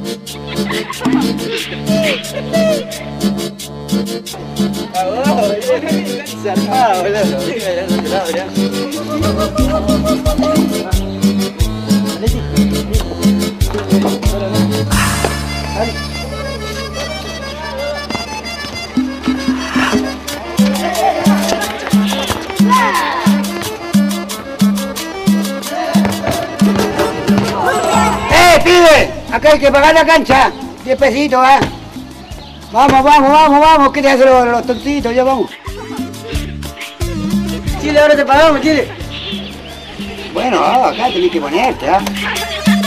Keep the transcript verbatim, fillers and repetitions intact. ¡Eh, pibe! Acá hay que pagar la cancha. diez pesitos, ¿eh? Vamos, vamos, vamos, vamos. ¿Qué te hacen los, los tontitos? Ya vamos. Chile, ahora te pagamos, Chile. Bueno, acá tenés que ponerte, ¿eh?